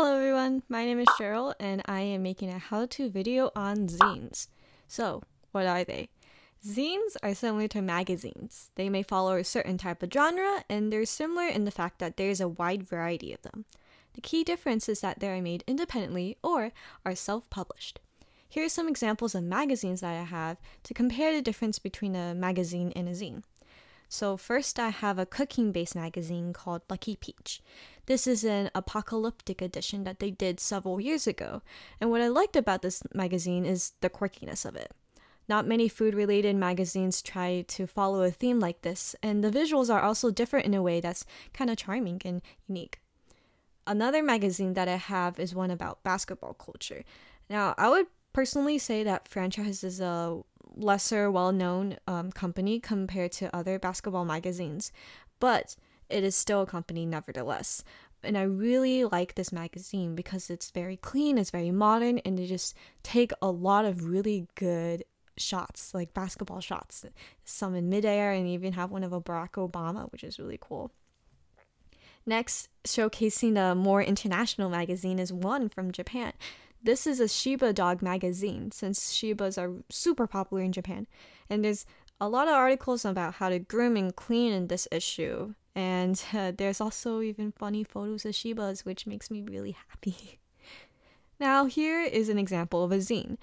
Hello everyone, my name is Cheryl and I am making a how-to video on zines. So, what are they? Zines are similar to magazines. They may follow a certain type of genre and they're similar in the fact that there is a wide variety of them. The key difference is that they are made independently or are self-published. Here are some examples of magazines that I have to compare the difference between a magazine and a zine. So first I have a cooking-based magazine called Lucky Peach. This is an apocalyptic edition that they did several years ago, and what I liked about this magazine is the quirkiness of it. Not many food-related magazines try to follow a theme like this, and the visuals are also different in a way that's kind of charming and unique. Another magazine that I have is one about basketball culture. Now, I would personally say that Franchise is a lesser well-known company compared to other basketball magazines, but it is still a company nevertheless, and I really like this magazine because it's very clean, it's very modern, and they just take a lot of really good shots, like basketball shots, some in midair, and even have one of a Barack Obama, which is really cool. Next, showcasing a more international magazine is one from Japan. This is a Shiba dog magazine, since Shibas are super popular in Japan, and there's a lot of articles about how to groom and clean in this issue, and there's also even funny photos of Shibas, which makes me really happy. Now here is an example of a zine.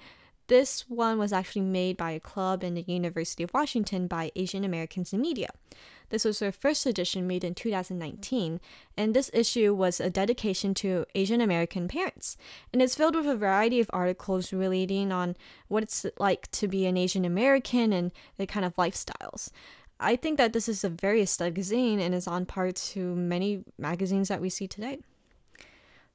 This one was actually made by a club in the University of Washington by Asian Americans in Media. This was their first edition, made in 2019, and this issue was a dedication to Asian American parents. And it's filled with a variety of articles relating on what it's like to be an Asian American and the kind of lifestyles. I think that this is a very aesthetic zine and is on par to many magazines that we see today.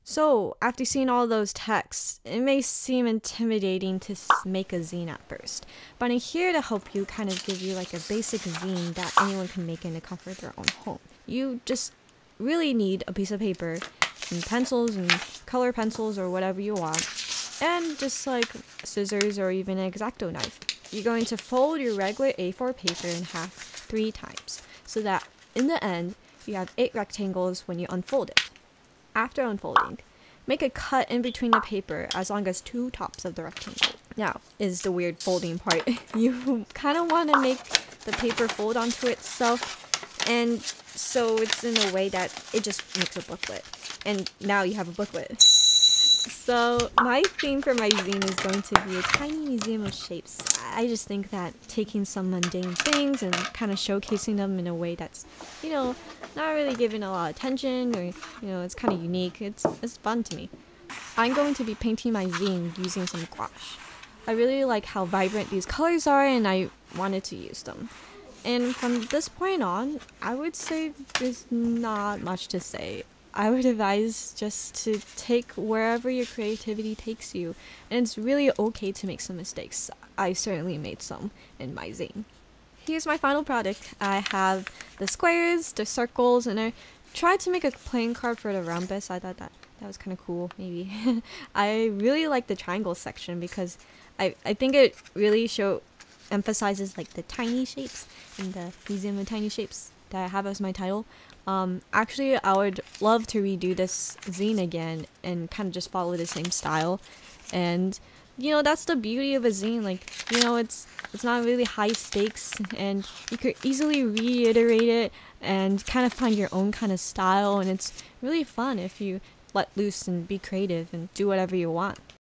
So, after seeing all those texts, it may seem intimidating to make a zine at first, but I'm here to help you kind of give you like a basic zine that anyone can make in the comfort of their own home. You just really need a piece of paper and pencils and color pencils or whatever you want, and just like scissors or even an X-Acto knife. You're going to fold your regular A4 paper in half 3 times, so that in the end, you have 8 rectangles when you unfold it. After unfolding, make a cut in between the paper as long as 2 tops of the rectangle. Now is the weird folding part. You kind of want to make the paper fold onto itself, and so it's in a way that it just makes a booklet. And now you have a booklet. So my theme for my zine is going to be a tiny museum of shapes. I just think that taking some mundane things and kind of showcasing them in a way that's, you know, not really giving a lot of attention, or, you know, it's kind of unique. It's fun to me. I'm going to be painting my zine using some gouache. I really like how vibrant these colors are, and I wanted to use them. And from this point on, I would say there's not much to say. I would advise just to take wherever your creativity takes you, and it's really okay to make some mistakes. I certainly made some in my zine. Here's my final product. I have the squares, the circles, and I tried to make a playing card for the rhombus. I thought that was kind of cool, maybe. I really like the triangle section because I think it really emphasizes like the tiny shapes and the museum of tiny shapes that I have as my title. Actually, I would love to redo this zine again and kind of just follow the same style. And, you know, that's the beauty of a zine. Like, you know, it's not really high stakes, and you could easily reiterate it and kind of find your own kind of style. And it's really fun if you let loose and be creative and do whatever you want.